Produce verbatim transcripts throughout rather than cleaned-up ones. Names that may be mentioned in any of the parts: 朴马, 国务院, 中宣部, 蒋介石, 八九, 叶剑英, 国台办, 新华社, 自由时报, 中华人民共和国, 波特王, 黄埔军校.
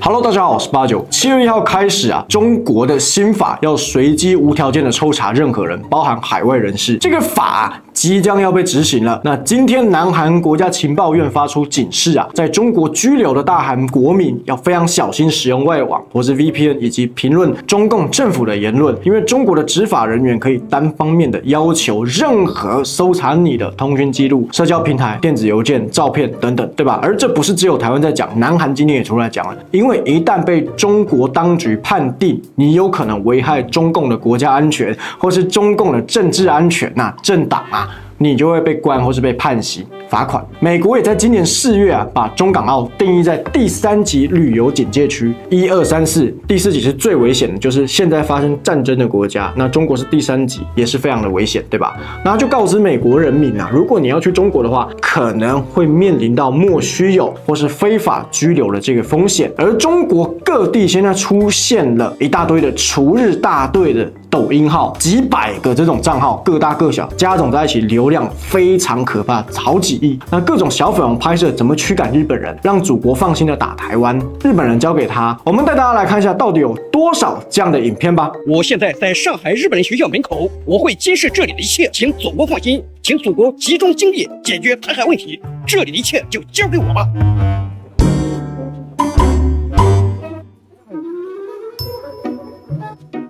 Hello， 大家好，我是八九。七月一号开始啊，中国的新法要随机无条件的抽查任何人，包含海外人士。这个法啊，即将要被执行了。那今天南韩国家情报院发出警示啊，在中国居留的大韩国民要非常小心使用外网或是 V P N 以及评论中共政府的言论，因为中国的执法人员可以单方面的要求任何搜查你的通讯记录、社交平台、电子邮件、照片等等，对吧？而这不是只有台湾在讲，南韩今天也出来讲了，因为。 因为一旦被中国当局判定你有可能危害中共的国家安全，或是中共的政治安全呐、啊、政党啊，你就会被关或是被判刑、罚款。美国也在今年四月啊，把中港澳定义在第三级旅游警戒区，一二三四，第四级是最危险的，就是现在发生战争的国家。那中国是第三级，也是非常的危险，对吧？然后就告知美国人民啊，如果你要去中国的话，可能会面临到莫须有或是非法拘留的这个风险。而中国各地现在出现了一大堆的除日大队的抖音号，几百个这种账号，各大各小，加总在一起流量非常可怕，好几亿。那各种小粉红拍摄怎么驱赶日本人，让祖国放心的打台湾，日本人交给他。我们带大家来看一下，到底有多少这样的影片吧。我现在在上海日本人学校门口，我会监视这里的一切，请祖国放心，请祖国集中精力解决台海问题，这里的一切就交给我吧。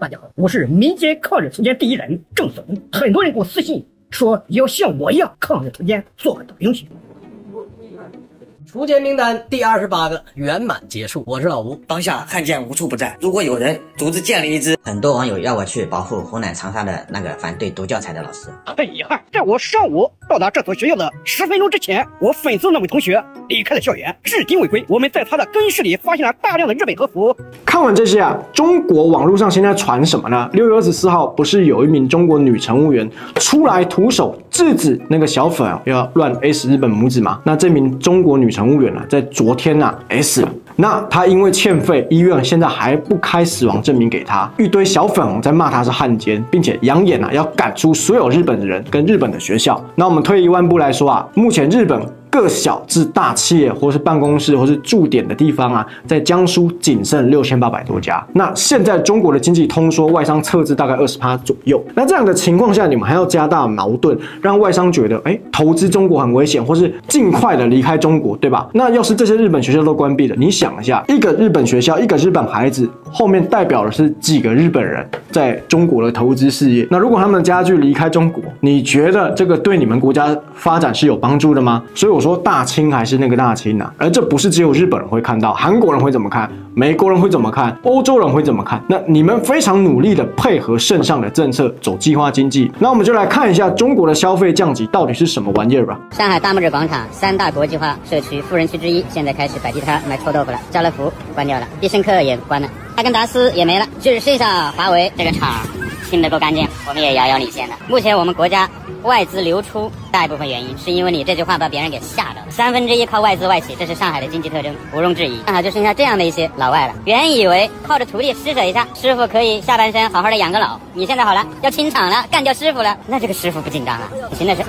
大家好，我是民间抗日图鉴第一人郑怂。很多人给我私信说要像我一样抗日图鉴，做个抖音学。图鉴名单第二十八个圆满结束。我是老吴。当下汉奸无处不在，如果有人独自建立一支，很多网友要我去保护湖南长沙的那个反对读教材的老师。很遗憾，在我上午到达这所学校的十分钟之前，我粉丝那位同学离开了校园，至今未归。我们在他的更室里发现了大量的日本和服。 看完这些啊，中国网络上现在传什么呢？ 六月二十四号不是有一名中国女乘务员出来徒手制止那个小粉啊要乱 S 日本母子吗？那这名中国女乘务员啊，在昨天啊 S 了。那她因为欠费，医院现在还不开死亡证明给她。一堆小粉红在骂她是汉奸，并且扬言啊要赶出所有日本人跟日本的学校。那我们退一万步来说啊，目前日本 各小至大企业，或是办公室，或是驻点的地方啊，在江苏仅剩六千八百多家。那现在中国的经济通缩，外商撤资大概二十趴左右。那这样的情况下，你们还要加大矛盾，让外商觉得，哎，投资中国很危险，或是尽快的离开中国，对吧？那要是这些日本学校都关闭了，你想一下，一个日本学校，一个日本孩子，后面代表的是几个日本人在中国的投资事业。那如果他们家具离开中国，你觉得这个对你们国家发展是有帮助的吗？所以我 我说大清还是那个大清啊，而这不是只有日本人会看到，韩国人会怎么看，美国人会怎么看，欧洲人会怎么看？那你们非常努力的配合圣上的政策，走计划经济。那我们就来看一下中国的消费降级到底是什么玩意儿吧。上海大木质广场三大国际化社区富人区之一，现在开始摆地摊卖臭豆腐了，家乐福关掉了，必胜客也关了，阿根达斯也没了，只剩下华为这个厂清得够干净，我们也遥遥领先了。目前我们国家 外资流出，大一部分原因是因为你这句话把别人给吓到了。三分之一靠外资外企，这是上海的经济特征，毋庸置疑。上海就剩下这样的一些老外了。原以为靠着徒弟施舍一下，师傅可以下半身好好的养个老。你现在好了，要清场了，干掉师傅了，那这个师傅不紧张了？你真的是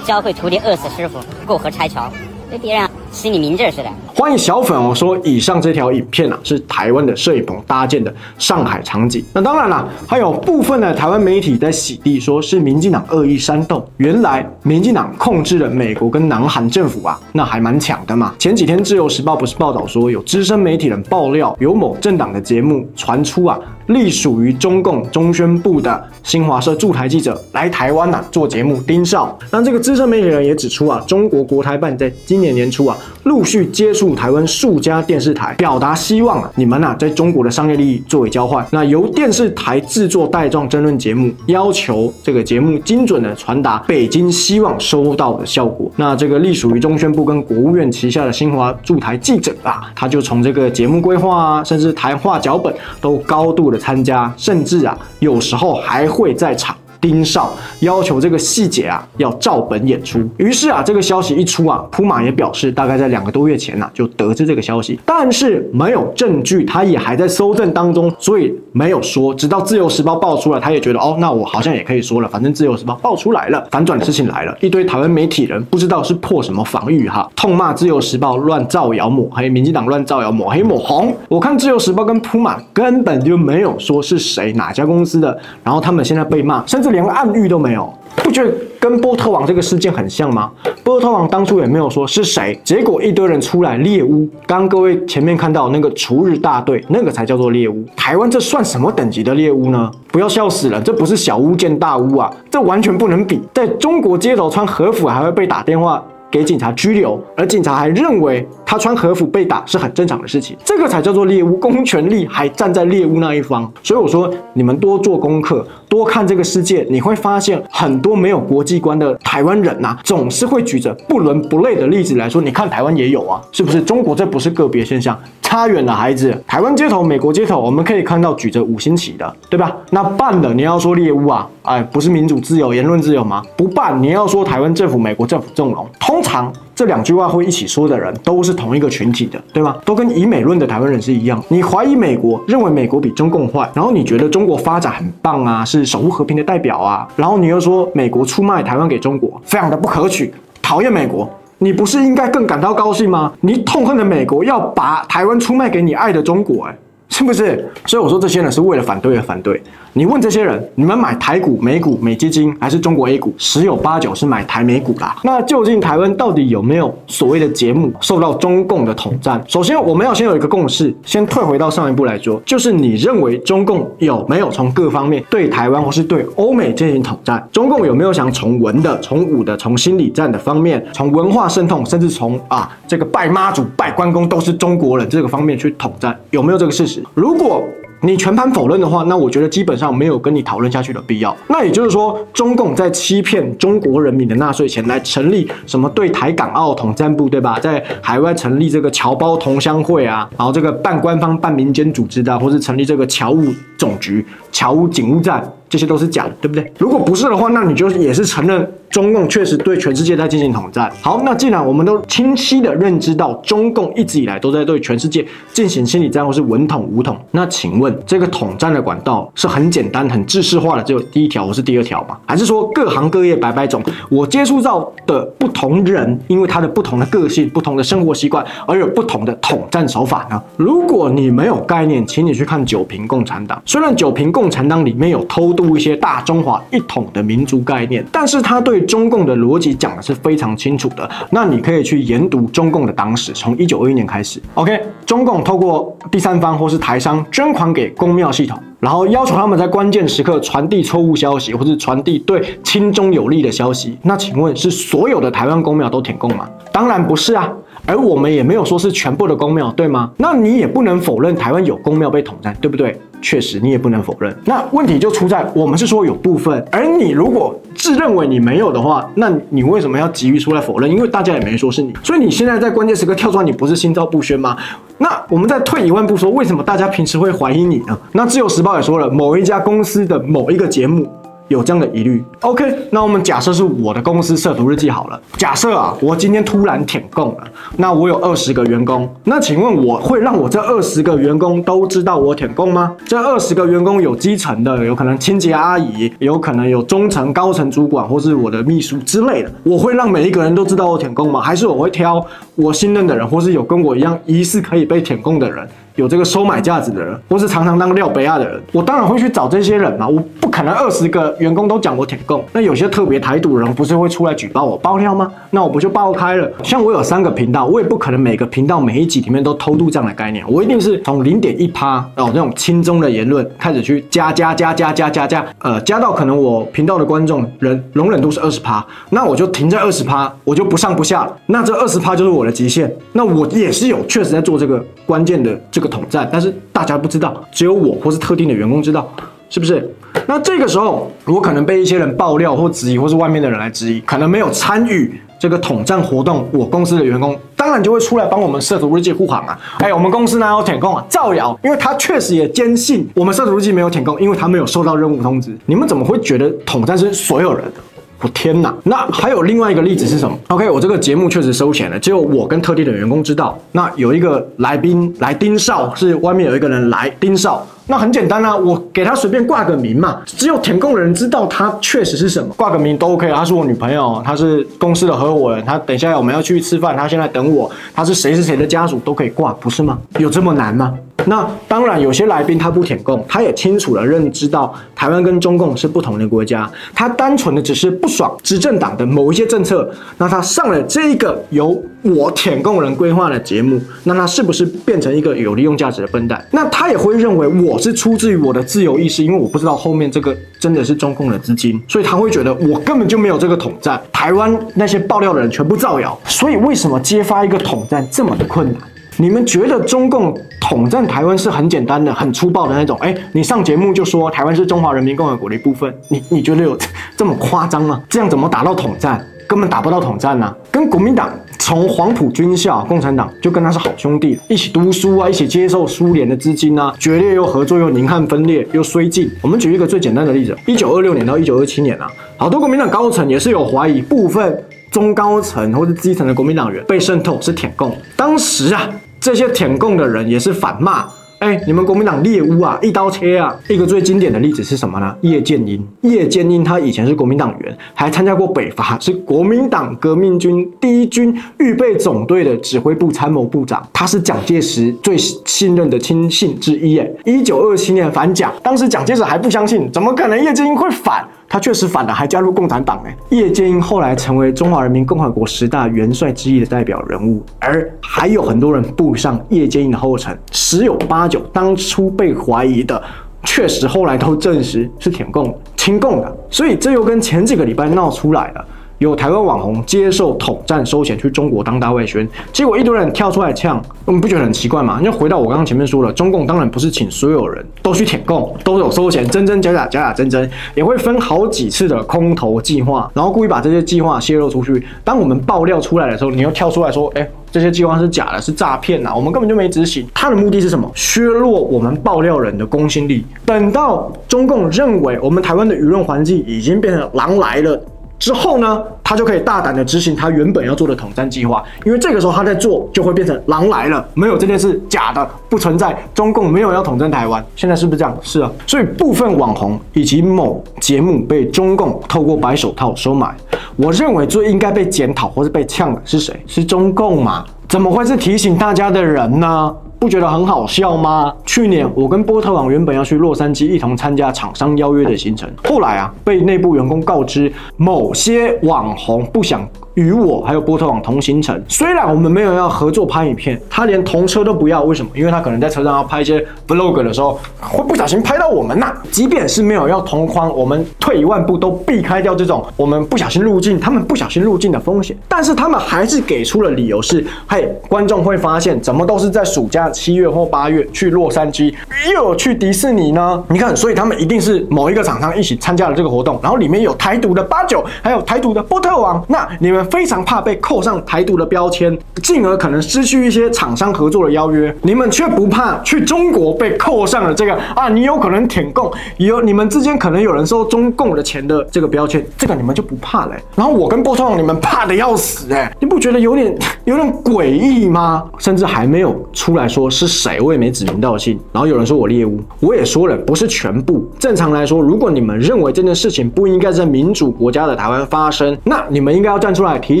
教会徒弟饿死师傅，过河拆桥，对别人啊 心里明智似的。欢迎小粉哦说，以上这条影片啊是台湾的摄影棚搭建的上海场景。那当然啦，还有部分的台湾媒体在洗地，说是民进党恶意煽动。原来民进党控制了美国跟南韩政府啊，那还蛮强的嘛。前几天《自由时报》不是报道说，有资深媒体人爆料，有某政党的节目传出啊，隶属于中共中宣部的新华社驻台记者来台湾呐、啊、做节目盯梢。那这个资深媒体人也指出啊，中国国台办在今年年初啊， 陆续接触台湾数家电视台，表达希望啊，你们呐、啊、在中国的商业利益作为交换，那由电视台制作带状争论节目，要求这个节目精准的传达北京希望收到的效果。那这个隶属于中宣部跟国务院旗下的新华驻台记者啊，他就从这个节目规划啊，甚至谈话脚本都高度的参加，甚至啊有时候还会在场盯梢，要求这个细节啊要照本演出。于是啊，这个消息一出啊，朴马也表示，大概在两个多月前呢、啊、就得知这个消息，但是没有证据，他也还在搜证当中，所以没有说。直到《自由时报》爆出来，他也觉得哦，那我好像也可以说了，反正《自由时报》爆出来了，反转的事情来了，一堆台湾媒体人不知道是破什么防御哈，痛骂《自由时报》乱造谣抹黑，民进党乱造谣抹黑抹红。我看《自由时报》跟朴马根本就没有说是谁哪家公司的，然后他们现在被骂，甚至连暗喻都没有。不觉得跟波特王这个事件很像吗？波特王当初也没有说是谁，结果一堆人出来猎巫。刚各位前面看到那个除日大队，那个才叫做猎巫。台湾这算什么等级的猎巫呢？不要笑死了，这不是小巫见大巫啊，这完全不能比。在中国街头穿和服还会被打电话给警察拘留，而警察还认为他穿和服被打是很正常的事情，这个才叫做猎巫，公权力还站在猎巫那一方。所以我说，你们多做功课，多看这个世界，你会发现很多没有国际观的台湾人呐、啊，总是会举着不伦不类的例子来说，你看台湾也有啊，是不是？中国这不是个别现象，差远了，孩子。台湾街头、美国街头，我们可以看到举着五星旗的，对吧？那办了，你要说猎巫啊，哎，不是民主自由、言论自由吗？不办，你要说台湾政府、美国政府纵容，通。通常这两句话会一起说的人都是同一个群体的，对吗？都跟以美论的台湾人是一样。你怀疑美国，认为美国比中共坏，然后你觉得中国发展很棒啊，是守护和平的代表啊，然后你又说美国出卖台湾给中国，非常的不可取，讨厌美国。你不是应该更感到高兴吗？你痛恨的美国要把台湾出卖给你爱的中国、欸，哎。是不是？所以我说这些人是为了反对而反对。你问这些人，你们买台股、美股、美基金还是中国 A 股，十有八九是买台美股啦。那究竟台湾到底有没有所谓的节目受到中共的统战？首先，我们要先有一个共识，先退回到上一步来说，就是你认为中共有没有从各方面对台湾或是对欧美进行统战？中共有没有想从文的、从武的、从心理战的方面，从文化渗透，甚至从啊这个拜妈祖、拜关公都是中国人这个方面去统战？有没有这个事实？如果你全盘否认的话，那我觉得基本上没有跟你讨论下去的必要。那也就是说，中共在欺骗中国人民的纳税钱来成立什么对台港澳统战部，对吧？在海外成立这个侨胞同乡会啊，然后这个半官方半民间组织的、啊，或是成立这个侨务总局、侨务警务站，这些都是假的，对不对？如果不是的话，那你就也是承认中共确实对全世界在进行统战。好，那既然我们都清晰的认知到中共一直以来都在对全世界进行心理战或是文统武统，那请问这个统战的管道是很简单、很制式化的，只有第一条或是第二条吗？还是说各行各业百百种，我接触到的不同人，因为他的不同的个性、不同的生活习惯，而有不同的统战手法呢？如果你没有概念，请你去看《九瓶共产党》。虽然《九瓶共产党》里面有偷渡一些大中华一统的民族概念，但是他对中共的逻辑讲的是非常清楚的，那你可以去研读中共的党史，从一九二一年开始。OK， 中共透过第三方或是台商捐款给公庙系统，然后要求他们在关键时刻传递错误消息，或是传递对亲中有利的消息。那请问是所有的台湾公庙都舔共吗？当然不是啊。而我们也没有说是全部的公庙，对吗？那你也不能否认台湾有公庙被统战，对不对？确实，你也不能否认。那问题就出在我们是说有部分，而你如果自认为你没有的话，那你为什么要急于出来否认？因为大家也没说是你，所以你现在在关键时刻跳出来，你不是心照不宣吗？那我们再退一万步说，为什么大家平时会怀疑你呢？那《自由时报》也说了，某一家公司的某一个节目有这样的疑虑。 OK， 那我们假设是我的公司社福日记好了，假设啊我今天突然舔共了，那我有二十个员工，那请问我会让我这二十个员工都知道我舔共吗？这二十个员工有基层的，有可能清洁阿姨，有可能有中层高层主管或是我的秘书之类的，我会让每一个人都知道我舔共吗？还是我会挑我信任的人，或是有跟我一样疑似可以被舔共的人，有这个收买价值的人，或是常常当廖北亚的人，我当然会去找这些人嘛。我不可能二十个员工都讲我舔共，那有些特别台独人不是会出来举报我爆料吗？那我不就爆开了？像我有三个频道，我也不可能每个频道每一集里面都偷渡这样的概念，我一定是从零点一趴哦那种亲中的言论开始去加加加加加加加，呃，加到可能我频道的观众人容忍度是二十趴，那我就停在二十趴，我就不上不下了。那这二十趴就是我的极限。那我也是有确实在做这个关键的这个。这个统战，但是大家不知道，只有我或是特定的员工知道，是不是？那这个时候，我可能被一些人爆料或质疑，或是外面的人来质疑，可能没有参与这个统战活动，我公司的员工当然就会出来帮我们社土日记护航啊！哎，我们公司哪有舔共啊？造谣，因为他确实也坚信我们社土日记没有舔共，因为他没有收到任务通知。你们怎么会觉得统战是所有人的？ 我天哪！那还有另外一个例子是什么 ？OK， 我这个节目确实收钱了，只有我跟特定的员工知道。那有一个来宾来丁少，是外面有一个人来丁少。 那很简单啊，我给他随便挂个名嘛，只有舔共的人知道他确实是什么，挂个名都 OK 啊。她是我女朋友，她是公司的合伙人，她等一下我们要去吃饭，她现在等我，她是谁是谁的家属都可以挂，不是吗？有这么难吗？那当然，有些来宾他不舔共，他也清楚的认知到台湾跟中共是不同的国家，他单纯的只是不爽执政党的某一些政策，那他上了这个由我舔共人规划的节目，那他是不是变成一个有利用价值的笨蛋？那他也会认为我。 我是出自于我的自由意识，因为我不知道后面这个真的是中共的资金，所以他会觉得我根本就没有这个统战。台湾那些爆料的人全部造谣，所以为什么揭发一个统战这么的困难？你们觉得中共统战台湾是很简单的、很粗暴的那种？哎，你上节目就说台湾是中华人民共和国的一部分，你你觉得有这么夸张吗？这样怎么打到统战？根本打不到统战啊！跟国民党。 从黄埔军校，共产党就跟他是好兄弟，一起读书啊，一起接受苏联的资金啊，决裂又合作又宁汉分裂又绥靖。我们举一个最简单的例子，一九二六年到一九二七年啊，好多国民党高层也是有怀疑部分中高层或是基层的国民党员被渗透是舔共。当时啊，这些舔共的人也是反骂。 哎，你们国民党猎巫啊，一刀切啊！一个最经典的例子是什么呢？叶剑英，叶剑英他以前是国民党员，还参加过北伐，是国民党革命军第一军预备总队的指挥部参谋部长，他是蒋介石最信任的亲信之一。哎，一九二七年反蒋，当时蒋介石还不相信，怎么可能叶剑英会反？ 他确实反了，还加入共产党哎。叶剑英后来成为中华人民共和国十大元帅之一的代表人物，而还有很多人步上叶剑英的后尘，十有八九当初被怀疑的，确实后来都证实是舔共、亲共的。所以这又跟前几个礼拜闹出来了，有台湾网红接受统战收钱去中国当大外宣，结果一堆人跳出来呛，你不觉得很奇怪吗？因为回到我刚刚前面说了，中共当然不是请所有人都去舔共，都有收钱，真真假假，假假真真，也会分好几次的空头计划，然后故意把这些计划泄露出去。当我们爆料出来的时候，你又跳出来说，哎、欸。 这些计划是假的，是诈骗呐！我们根本就没执行。他的目的是什么？削弱我们爆料人的公信力。等到中共认为我们台湾的舆论环境已经变成狼来了之后呢，他就可以大胆的执行他原本要做的统战计划。因为这个时候他在做，就会变成狼来了，没有这件事，假的，不存在。中共没有要统战台湾，现在是不是这样？是啊。所以部分网红以及某节目被中共透过白手套收买。 我认为最应该被检讨或是被呛的是谁？是中共嘛？怎么会是提醒大家的人呢？不觉得很好笑吗？去年我跟波特网原本要去洛杉矶一同参加厂商邀约的行程，后来啊被内部员工告知，某些网红不想与我还有波特网同行程。虽然我们没有要合作拍影片，他连同车都不要，为什么？因为他可能在车上要拍一些 vlog 的时候，会不小心拍到我们呐、啊。即便是没有要同框，我们退一万步都避开掉这种我们不小心入境，他们不小心入境的风险。但是他们还是给出了理由是：嘿，观众会发现怎么都是在暑假。 七月或八月去洛杉矶，又有去迪士尼呢？你看，所以他们一定是某一个厂商一起参加了这个活动，然后里面有台独的八九，还有台独的波特王。那你们非常怕被扣上台独的标签，进而可能失去一些厂商合作的邀约。你们却不怕去中国被扣上了这个啊，你有可能舔共，有你们之间可能有人收中共的钱的这个标签，这个你们就不怕嘞、欸。然后我跟波特王，你们怕的要死哎、欸，你不觉得有点有点诡异吗？甚至还没有出来说。 我是谁，我也没指名道姓。然后有人说我猎巫，我也说了，不是全部。正常来说，如果你们认为这件事情不应该在民主国家的台湾发生，那你们应该要站出来提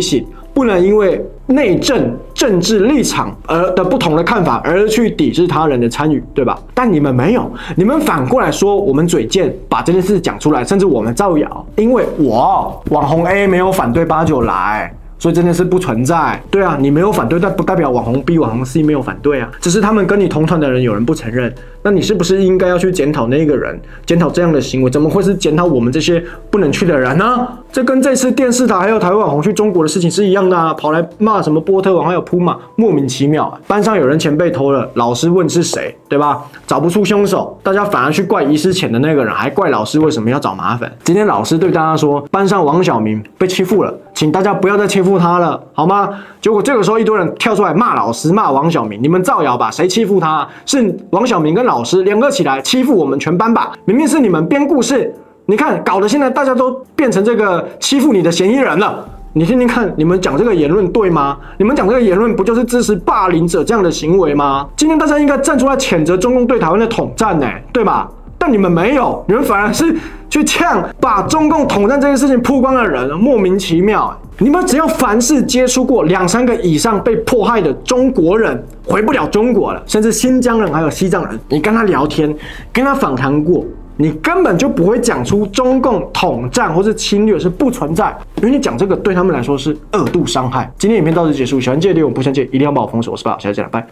醒，不能因为内政、政治立场而的不同的看法而去抵制他人的参与，对吧？但你们没有，你们反过来说我们嘴贱，把这件事讲出来，甚至我们造谣，因为我网红 A 没有反对八九来。 所以这件事不存在，对啊，你没有反对，但不代表网红 B、网红 C 没有反对啊，只是他们跟你同团的人有人不承认，那你是不是应该要去检讨那个人，检讨这样的行为？怎么会是检讨我们这些不能去的人呢、啊？这跟这次电视塔还有台湾网红去中国的事情是一样的啊，跑来骂什么波特王还有铺马，莫名其妙、啊。班上有人钱被偷了，老师问是谁，对吧？找不出凶手，大家反而去怪遗失钱的那个人，还怪老师为什么要找麻烦。今天老师对大家说，班上王小明被欺负了，请大家不要再欺负他了，好吗？结果这个时候一堆人跳出来骂老师，骂王小明，你们造谣吧，谁欺负他、啊？是王小明跟老师联合起来欺负我们全班吧？明明是你们编故事。 你看，搞得现在大家都变成这个欺负你的嫌疑人了。你听听看，你们讲这个言论对吗？你们讲这个言论不就是支持霸凌者这样的行为吗？今天大家应该站出来谴责中共对台湾的统战呢、欸，对吧？但你们没有，你们反而是去呛把中共统战这件事情曝光的人，莫名其妙、欸。 你们只要凡是接触过两三个以上被迫害的中国人，回不了中国了，甚至新疆人还有西藏人，你跟他聊天，跟他访谈过，你根本就不会讲出中共统战或是侵略是不存在，因为你讲这个对他们来说是恶度伤害。今天影片到此结束，喜欢记得点我不想记得一定要把我封锁，我是爸，下次见了，拜。